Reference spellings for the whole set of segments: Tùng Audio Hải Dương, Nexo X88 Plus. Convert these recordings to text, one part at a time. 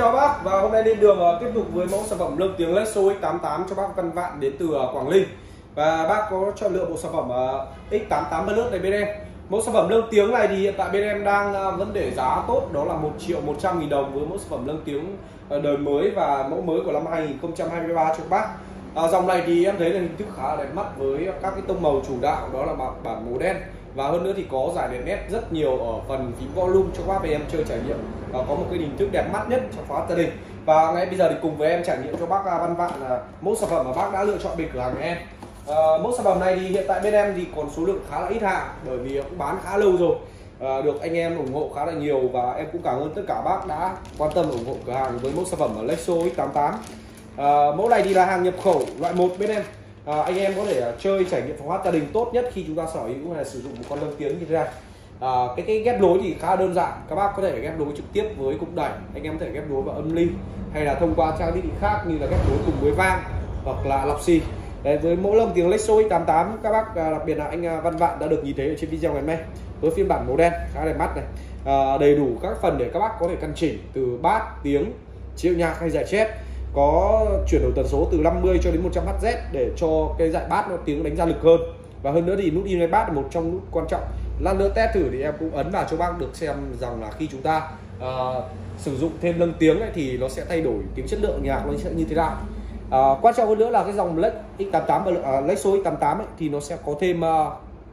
Chào bác, và hôm nay lên đường tiếp tục với mẫu sản phẩm lưng tiếng Nexo X88 cho bác Văn Vạn đến từ Quảng Ninh. Và bác có chọn lựa bộ sản phẩm X88 Plus này bên em. Mẫu sản phẩm lưng tiếng này thì hiện tại bên em đang vẫn để giá tốt, đó là 1.100.000 đồng với mẫu sản phẩm lưng tiếng đời mới và mẫu mới của năm 2023 cho bác. Dòng này thì em thấy là hình thức khá đẹp mắt với các cái tông màu chủ đạo, đó là bản màu đen. Và hơn nữa thì có giải đèn nét rất nhiều ở phần phím volume cho các bác em chơi trải nghiệm, và có một cái hình thức đẹp mắt nhất trong khóa gia đình. Và ngay bây giờ thì cùng với em trải nghiệm cho bác Văn Vạn là mẫu sản phẩm mà bác đã lựa chọn bên cửa hàng em. Mẫu sản phẩm này thì hiện tại bên em thì còn số lượng khá là ít hàng, bởi vì cũng bán khá lâu rồi, được anh em ủng hộ khá là nhiều. Và em cũng cảm ơn tất cả bác đã quan tâm ủng hộ cửa hàng với mẫu sản phẩm ở Nexo X88. Mẫu này thì là hàng nhập khẩu loại 1 bên em. Anh em có thể chơi trải nghiệm phòng hát gia đình tốt nhất khi chúng ta sở hữu hay là sử dụng một con lân tiếng như thế này. Cái ghép nối thì khá đơn giản, các bác có thể ghép nối trực tiếp với cục đẩy, anh em có thể ghép nối vào âm ly hay là thông qua trang thiết bị khác như là ghép nối cùng với vang hoặc là lọc xì. Đấy, với mẫu lân tiếng Nexo X88 các bác, đặc biệt là anh Văn Vạn đã được nhìn thấy ở trên video ngày hôm nay với phiên bản màu đen khá đẹp mắt này. Đầy đủ các phần để các bác có thể căn chỉnh từ bát, tiếng, chiếu nhạc hay giải chép, có chuyển đổi tần số từ 50 cho đến 100 Hz để cho cái dải bass nó tiếng đánh ra lực hơn. Và hơn nữa thì nút in bass là một trong nút quan trọng. Lát nữa test thử thì em cũng ấn vào cho bác được xem rằng là khi chúng ta sử dụng thêm nâng tiếng ấy, thì nó sẽ thay đổi tiếng, chất lượng nhạc nó sẽ như thế nào. Quan trọng hơn nữa là cái dòng Nexo X88 ấy, thì nó sẽ có thêm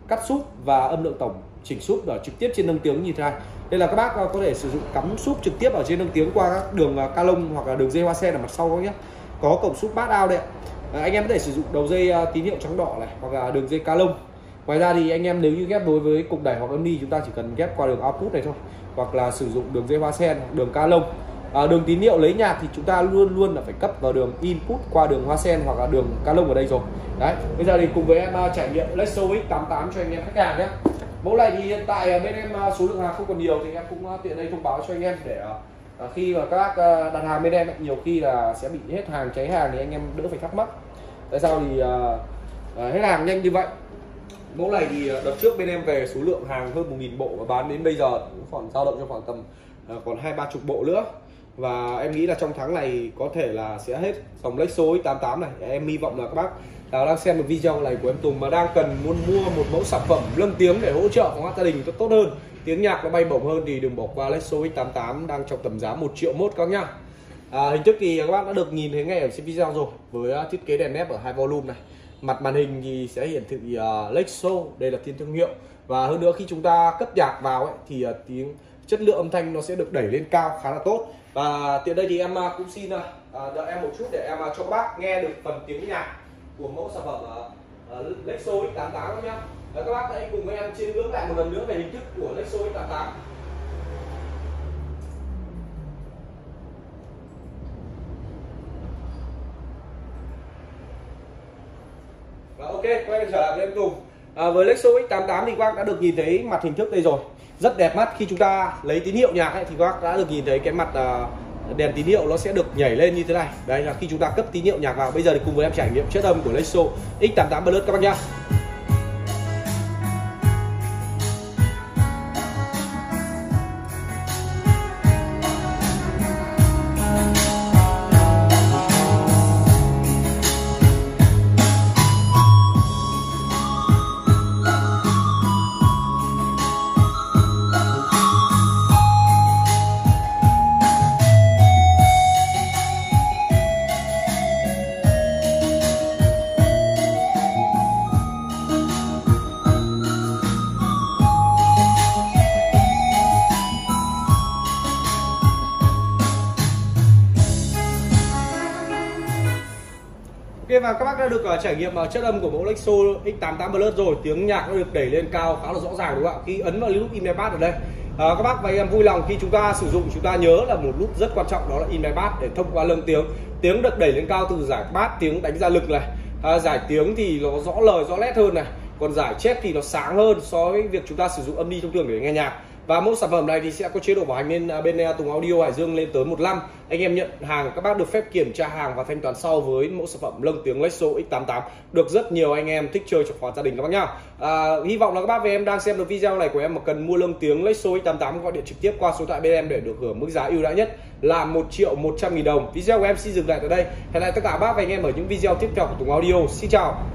cắt súp và âm lượng tổng chỉnh súp ở trực tiếp trên nâng tiếng như thế này. Đây là các bác có thể sử dụng cắm súp trực tiếp ở trên nâng tiếng qua các đường ca lông hoặc là đường dây hoa sen ở mặt sau đó nhé. Có cổng súp bát ao đây. Anh em có thể sử dụng đầu dây tín hiệu trắng đỏ này hoặc là đường dây ca lông. Ngoài ra thì anh em nếu như ghép đối với cục đẩy hoặc âm ly, chúng ta chỉ cần ghép qua đường output này thôi, hoặc là sử dụng đường dây hoa sen, đường ca lông. Đường tín hiệu lấy nhạc thì chúng ta luôn là phải cấp vào đường input qua đường hoa sen hoặc là đường ca lông ở đây rồi. Đấy, bây giờ thì cùng với em trải nghiệm Nexo X88 cho anh em khách hàng nhé. Mẫu này thì hiện tại bên em số lượng hàng không còn nhiều, thì em cũng tiện đây thông báo cho anh em để khi mà các đặt hàng bên em nhiều khi là sẽ bị hết hàng, cháy hàng thì anh em đỡ phải thắc mắc tại sao thì hết hàng nhanh như vậy. Mẫu này thì đợt trước bên em về số lượng hàng hơn 1.000 bộ và bán đến bây giờ cũng còn dao động trong khoảng tầm còn 20-30 bộ nữa, và em nghĩ là trong tháng này có thể là sẽ hết dòng Nexo X88 này. Em hy vọng là các bác đang xem một video này của em Tùng mà đang cần muốn mua một mẫu sản phẩm lân tiếng để hỗ trợ phòng hát gia đình tốt hơn, tiếng nhạc nó bay bổng hơn, thì đừng bỏ qua Nexo X88 đang trong tầm giá 1.100.000 các nhá. Hình thức thì các bác đã được nhìn thấy ngay ở trên video rồi, với thiết kế đèn nét ở 2 volume này, mặt màn hình thì sẽ hiển thị Nexo, đây là tên thương hiệu. Và hơn nữa khi chúng ta cấp nhạc vào ấy, thì tiếng chất lượng âm thanh nó sẽ được đẩy lên cao khá là tốt. Và tiện đây thì em cũng xin đợi em một chút để em cho các bác nghe được phần tiếng nhạc của mẫu sản phẩm Nexo X88 nhé. Các bác hãy cùng với em chiêm ngưỡng lại một lần nữa về hình thức của Nexo X88. Và ok, quay trở lại với em Tùng. Với Nexo X88 thì các bác đã được nhìn thấy mặt hình thức đây rồi, rất đẹp mắt. Khi chúng ta lấy tín hiệu nhạc ấy, thì các bác đã được nhìn thấy cái mặt đèn tín hiệu nó sẽ được nhảy lên như thế này. Đây là khi chúng ta cấp tín hiệu nhạc vào. Bây giờ thì cùng với em trải nghiệm chất âm của Nexo X88 Plus các bác nhá. Và các bác đã được trải nghiệm chất âm của mẫu Nexo X88 Plus rồi, tiếng nhạc nó được đẩy lên cao khá là rõ ràng đúng không ạ? Khi ấn vào nút in my bass ở đây, các bác và em vui lòng khi chúng ta sử dụng, chúng ta nhớ là một nút rất quan trọng, đó là in my bass, để thông qua lân tiếng được đẩy lên cao từ giải bass, tiếng đánh ra lực này, giải tiếng thì nó rõ lời rõ nét hơn này, còn giải chép thì nó sáng hơn so với việc chúng ta sử dụng âm đi thông thường để nghe nhạc. Và mẫu sản phẩm này thì sẽ có chế độ bảo hành bên Tùng Audio Hải Dương lên tới 1 năm. Anh em nhận hàng các bác được phép kiểm tra hàng và thanh toán sau với mẫu sản phẩm lông tiếng Nexo X88, được rất nhiều anh em thích chơi trong khóa gia đình các bác nhá. Hy vọng là các bác và em đang xem được video này của em mà cần mua lông tiếng Nexo X88 gọi điện trực tiếp qua số thoại bên em để được hưởng mức giá ưu đãi nhất là 1.100.000 đồng. Video của em xin dừng lại tại đây. Hẹn gặp lại tất cả bác và anh em ở những video tiếp theo của Tùng Audio. Xin chào.